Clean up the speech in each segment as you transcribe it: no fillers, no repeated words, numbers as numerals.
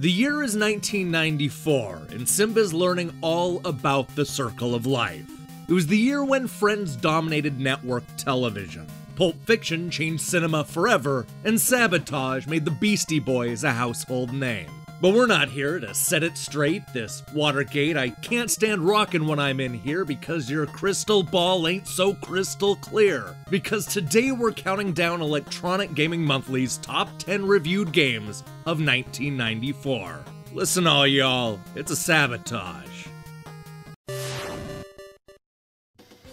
The year is 1994, and Simba's learning all about the circle of life. It was the year when Friends dominated network television. Pulp Fiction changed cinema forever, and Sabotage made the Beastie Boys a household name. But we're not here to set it straight, this Watergate, I can't stand rockin' when I'm in here because your crystal ball ain't so crystal clear. Because today we're counting down Electronic Gaming Monthly's top 10 reviewed games of 1994. Listen all y'all, it's a Sabotage.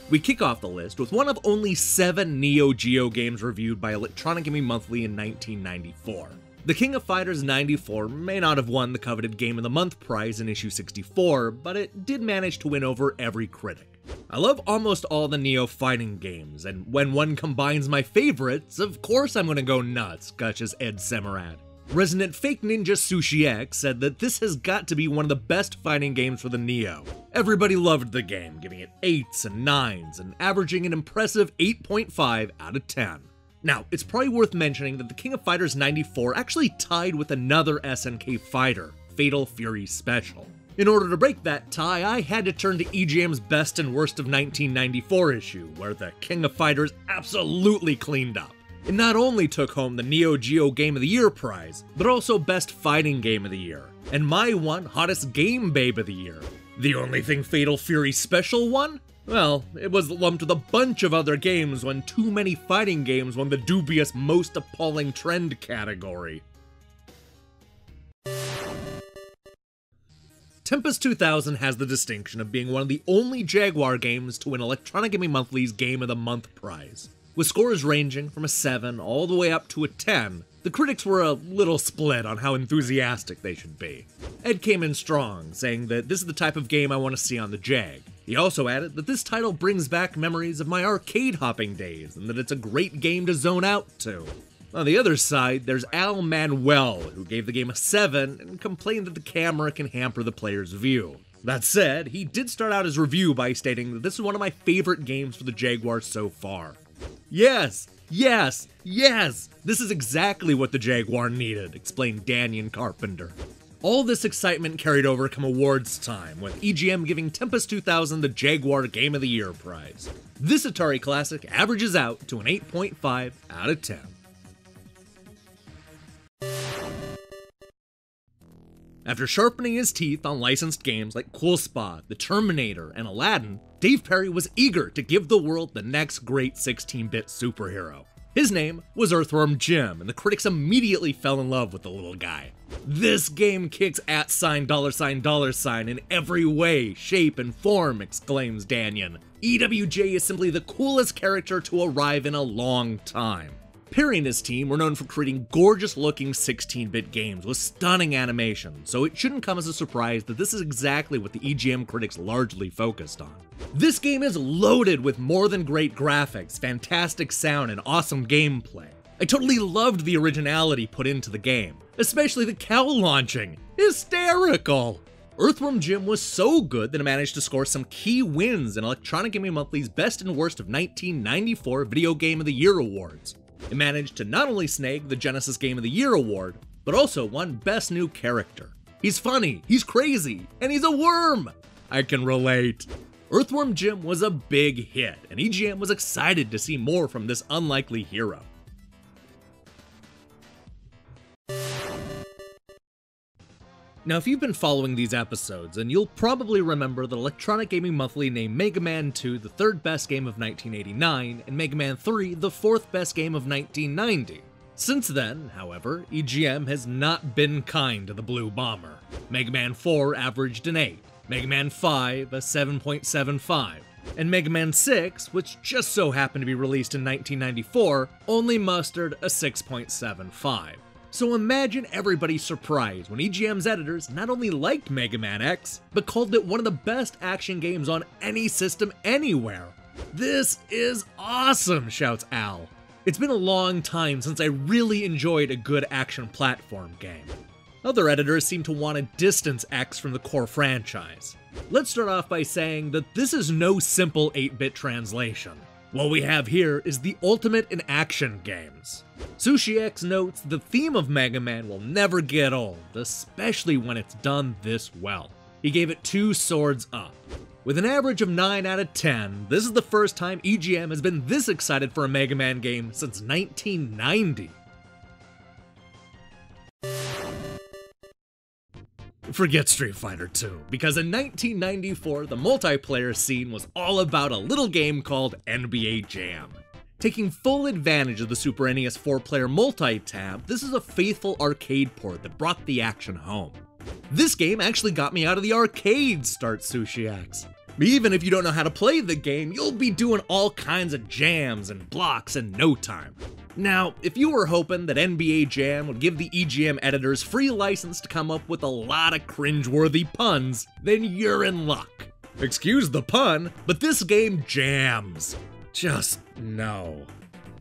We kick off the list with one of only 7 Neo Geo games reviewed by Electronic Gaming Monthly in 1994. The King of Fighters 94 may not have won the coveted Game of the Month prize in issue 64, but it did manage to win over every critic. I love almost all the Neo fighting games, and when one combines my favorites, of course I'm gonna go nuts, gushes Ed Semerad. Resident Fake Ninja Sushi X said that this has got to be one of the best fighting games for the Neo. Everybody loved the game, giving it 8s and 9s and averaging an impressive 8.5 out of 10. Now, it's probably worth mentioning that the King of Fighters 94 actually tied with another SNK fighter, Fatal Fury Special. In order to break that tie, I had to turn to EGM's Best and Worst of 1994 issue, where the King of Fighters absolutely cleaned up. It not only took home the Neo Geo Game of the Year prize, but also Best Fighting Game of the Year, and my one, Hottest Game Babe of the Year. The only thing Fatal Fury Special won? Well, it was lumped with a bunch of other games when too many fighting games won the dubious Most Appalling Trend category. Tempest 2000 has the distinction of being one of the only Jaguar games to win Electronic Gaming Monthly's Game of the Month prize. With scores ranging from a 7 all the way up to a 10, the critics were a little split on how enthusiastic they should be. Ed came in strong, saying that this is the type of game I want to see on the Jag. He also added that this title brings back memories of my arcade hopping days and that it's a great game to zone out to. On the other side, there's Al Manuel, who gave the game a 7 and complained that the camera can hamper the player's view. That said, he did start out his review by stating that this is one of my favorite games for the Jaguar so far. Yes, yes, yes! This is exactly what the Jaguar needed, explained Daniel Carpenter. All this excitement carried over come awards time, with EGM giving Tempest 2000 the Jaguar Game of the Year prize. This Atari classic averages out to an 8.5 out of 10. After sharpening his teeth on licensed games like Cool Spot, The Terminator, and Aladdin, Dave Perry was eager to give the world the next great 16-bit superhero. His name was Earthworm Jim, and the critics immediately fell in love with the little guy. This game kicks $$$ in every way, shape, and form, exclaims Danyan. EWJ is simply the coolest character to arrive in a long time. Perry and his team were known for creating gorgeous-looking 16-bit games with stunning animation, so it shouldn't come as a surprise that this is exactly what the EGM critics largely focused on. This game is loaded with more than great graphics, fantastic sound, and awesome gameplay. I totally loved the originality put into the game, especially the cow launching. Hysterical! Earthworm Jim was so good that it managed to score some key wins in Electronic Gaming Monthly's Best and Worst of 1994 Video Game of the Year awards. It managed to not only snag the Genesis Game of the Year award, but also won Best New Character. He's funny, he's crazy, and he's a worm! I can relate. Earthworm Jim was a big hit, and EGM was excited to see more from this unlikely hero. Now, if you've been following these episodes, and you'll probably remember that Electronic Gaming Monthly named Mega Man 2 the 3rd best game of 1989, and Mega Man 3 the 4th best game of 1990. Since then, however, EGM has not been kind to the Blue Bomber. Mega Man 4 averaged an 8, Mega Man 5 a 7.75, and Mega Man 6, which just so happened to be released in 1994, only mustered a 6.75. So imagine everybody's surprise when EGM's editors not only liked Mega Man X, but called it one of the best action games on any system anywhere. This is awesome, shouts Al. It's been a long time since I really enjoyed a good action platform game. Other editors seem to want to distance X from the core franchise. Let's start off by saying that this is no simple 8-bit translation. What we have here is the ultimate in action games. SushiX notes the theme of Mega Man will never get old, especially when it's done this well. He gave it 2 swords up. With an average of 9 out of 10, this is the first time EGM has been this excited for a Mega Man game since 1990. Forget Street Fighter 2, because in 1994, the multiplayer scene was all about a little game called NBA Jam. Taking full advantage of the Super NES 4-player multi-tab, this is a faithful arcade port that brought the action home. This game actually got me out of the arcade, starts SushiX. Even if you don't know how to play the game, you'll be doing all kinds of jams and blocks in no time. Now, if you were hoping that NBA Jam would give the EGM editors free license to come up with a lot of cringeworthy puns, then you're in luck. Excuse the pun, but this game jams. Just no.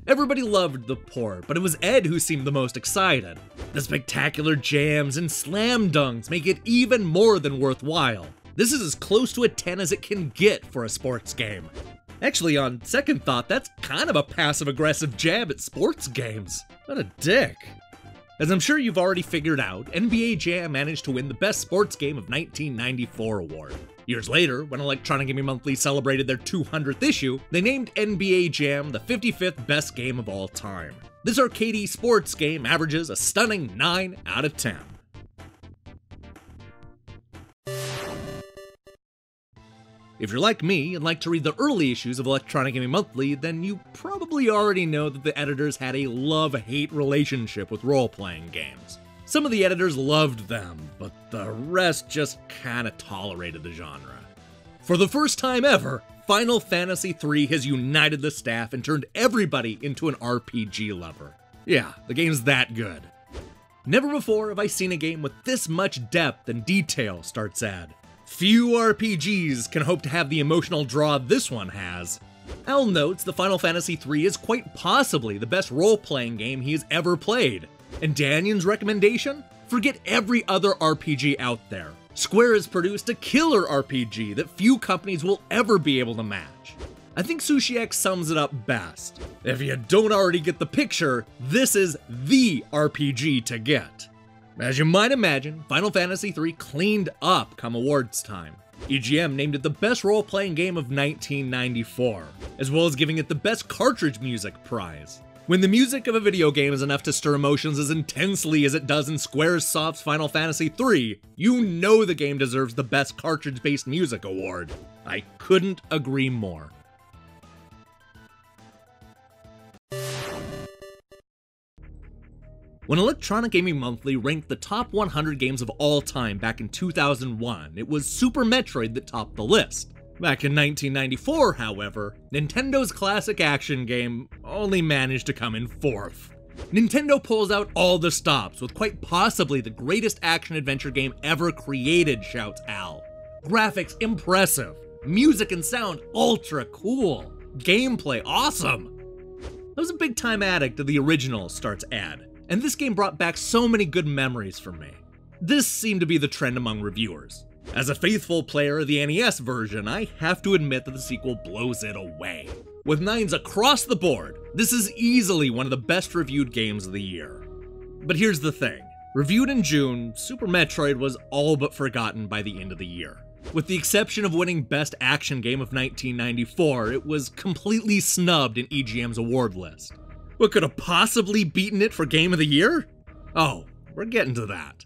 Everybody loved the port, but it was Ed who seemed the most excited. The spectacular jams and slam dunks make it even more than worthwhile. This is as close to a 10 as it can get for a sports game. Actually, on second thought, that's kind of a passive-aggressive jab at sports games. What a dick. As I'm sure you've already figured out, NBA Jam managed to win the Best Sports Game of 1994 award. Years later, when Electronic Gaming Monthly celebrated their 200th issue, they named NBA Jam the 55th best game of all time. This arcade sports game averages a stunning 9 out of 10. If you're like me and like to read the early issues of Electronic Gaming Monthly, then you probably already know that the editors had a love-hate relationship with role-playing games. Some of the editors loved them, but the rest just kinda tolerated the genre. For the first time ever, Final Fantasy III has united the staff and turned everybody into an RPG lover. Yeah, the game's that good. Never before have I seen a game with this much depth and detail, starts Ed. Few RPGs can hope to have the emotional draw this one has. Al notes that Final Fantasy III is quite possibly the best role-playing game he has ever played. And Danyan's recommendation? Forget every other RPG out there. Square has produced a killer RPG that few companies will ever be able to match. I think SushiX sums it up best. If you don't already get the picture, this is the RPG to get. As you might imagine, Final Fantasy III cleaned up come awards time. EGM named it the best role-playing game of 1994, as well as giving it the best cartridge music prize. When the music of a video game is enough to stir emotions as intensely as it does in Squaresoft's Final Fantasy III, you know the game deserves the best cartridge-based music award. I couldn't agree more. When Electronic Gaming Monthly ranked the top 100 games of all time back in 2001, it was Super Metroid that topped the list. Back in 1994, however, Nintendo's classic action game only managed to come in 4th. Nintendo pulls out all the stops with quite possibly the greatest action-adventure game ever created, shouts Al. Graphics impressive, music and sound ultra cool, gameplay awesome. I was a big-time addict of the original, starts Ad. And this game brought back so many good memories for me. This seemed to be the trend among reviewers. As a faithful player of the NES version, I have to admit that the sequel blows it away. With 9s across the board, this is easily one of the best reviewed games of the year. But here's the thing. Reviewed in June, Super Metroid was all but forgotten by the end of the year. With the exception of winning Best Action Game of 1994, it was completely snubbed in EGM's award list. What could have possibly beaten it for Game of the Year? Oh, we're getting to that.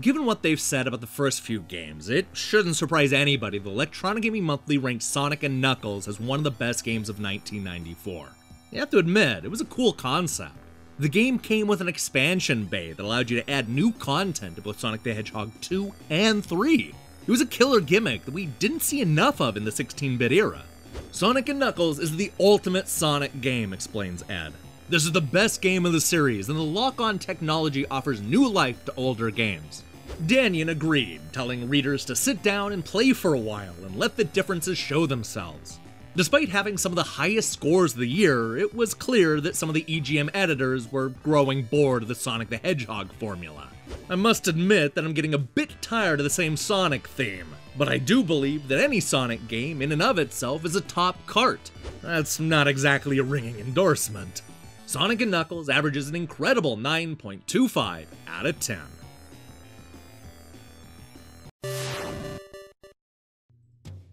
Given what they've said about the first few games, it shouldn't surprise anybody that Electronic Gaming Monthly ranked Sonic & Knuckles as one of the best games of 1994. You have to admit, it was a cool concept. The game came with an expansion bay that allowed you to add new content to both Sonic the Hedgehog 2 and 3. It was a killer gimmick that we didn't see enough of in the 16-bit era. Sonic & Knuckles is the ultimate Sonic game, explains Ed. This is the best game of the series, and the lock-on technology offers new life to older games. Danyan agreed, telling readers to sit down and play for a while and let the differences show themselves. Despite having some of the highest scores of the year, it was clear that some of the EGM editors were growing bored of the Sonic the Hedgehog formula. I must admit that I'm getting a bit tired of the same Sonic theme, but I do believe that any Sonic game in and of itself is a top cart. That's not exactly a ringing endorsement. Sonic & Knuckles averages an incredible 9.25 out of 10.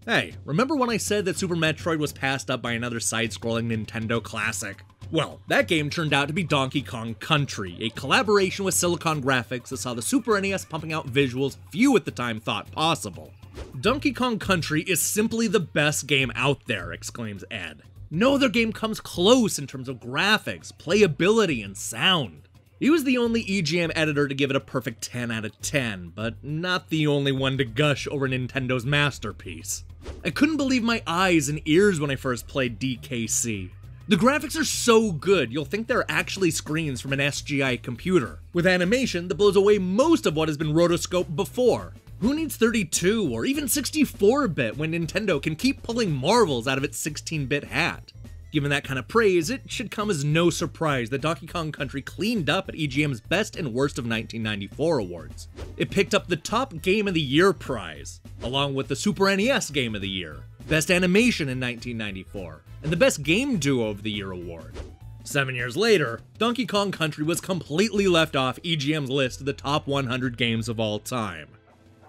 Hey, remember when I said that Super Metroid was passed up by another side-scrolling Nintendo classic? Well, that game turned out to be Donkey Kong Country, a collaboration with Silicon Graphics that saw the Super NES pumping out visuals few at the time thought possible. "Donkey Kong Country is simply the best game out there," exclaims Ed. "No other game comes close in terms of graphics, playability, and sound." He was the only EGM editor to give it a perfect 10 out of 10, but not the only one to gush over Nintendo's masterpiece. I couldn't believe my eyes and ears when I first played DKC. The graphics are so good, you'll think they're actually screens from an SGI computer, with animation that blows away most of what has been rotoscoped before. Who needs 32 or even 64-bit when Nintendo can keep pulling marvels out of its 16-bit hat? Given that kind of praise, it should come as no surprise that Donkey Kong Country cleaned up at EGM's Best and Worst of 1994 awards. It picked up the Top Game of the Year prize, along with the Super NES Game of the Year, Best Animation in 1994, and the Best Game Duo of the Year award. 7 years later, Donkey Kong Country was completely left off EGM's list of the top 100 games of all time.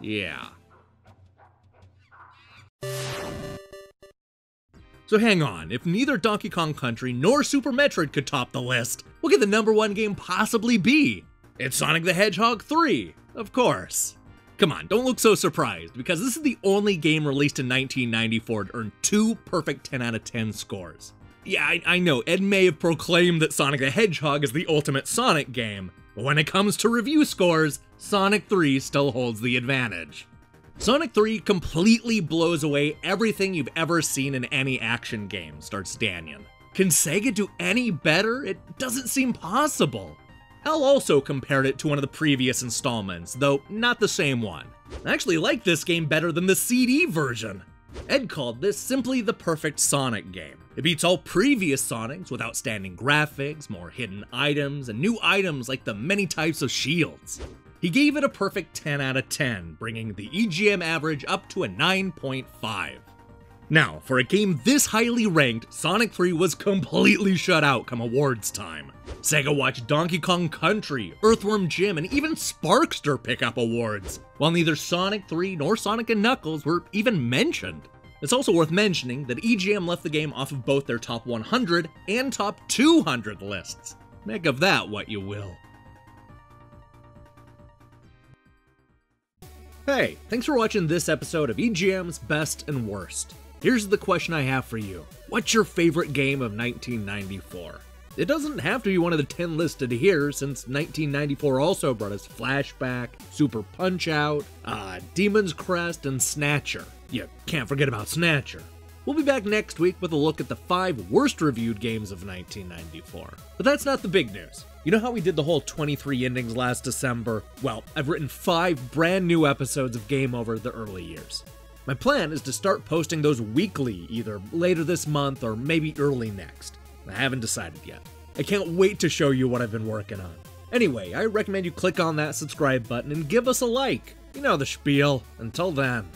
Yeah. So hang on, if neither Donkey Kong Country nor Super Metroid could top the list, what could the number one game possibly be? It's Sonic the Hedgehog 3, of course. Come on, don't look so surprised, because this is the only game released in 1994 to earn two perfect 10 out of 10 scores. Yeah, I know, Ed may have proclaimed that Sonic the Hedgehog is the ultimate Sonic game, but when it comes to review scores, Sonic 3 still holds the advantage. Sonic 3 completely blows away everything you've ever seen in any action game, starts Danyan. Can Sega do any better? It doesn't seem possible. Hal also compared it to one of the previous installments, though not the same one. I actually like this game better than the CD version. Ed called this simply the perfect Sonic game. It beats all previous Sonics with outstanding graphics, more hidden items, and new items like the many types of shields. He gave it a perfect 10 out of 10, bringing the EGM average up to a 9.5. Now, for a game this highly ranked, Sonic 3 was completely shut out come awards time. Sega watched Donkey Kong Country, Earthworm Jim, and even Sparkster pick up awards, while neither Sonic 3 nor Sonic & Knuckles were even mentioned. It's also worth mentioning that EGM left the game off of both their top 100 and top 200 lists. Make of that what you will. Hey, thanks for watching this episode of EGM's Best and Worst. Here's the question I have for you. What's your favorite game of 1994? It doesn't have to be one of the 10 listed here, since 1994 also brought us Flashback, Super Punch-Out, Demon's Crest, and Snatcher. You can't forget about Snatcher. We'll be back next week with a look at the 5 worst reviewed games of 1994. But that's not the big news. You know how we did the whole 23 endings last December? Well, I've written 5 brand new episodes of Game Over the early years. My plan is to start posting those weekly, either later this month or maybe early next. I haven't decided yet. I can't wait to show you what I've been working on. Anyway, I recommend you click on that subscribe button and give us a like. You know the spiel. Until then.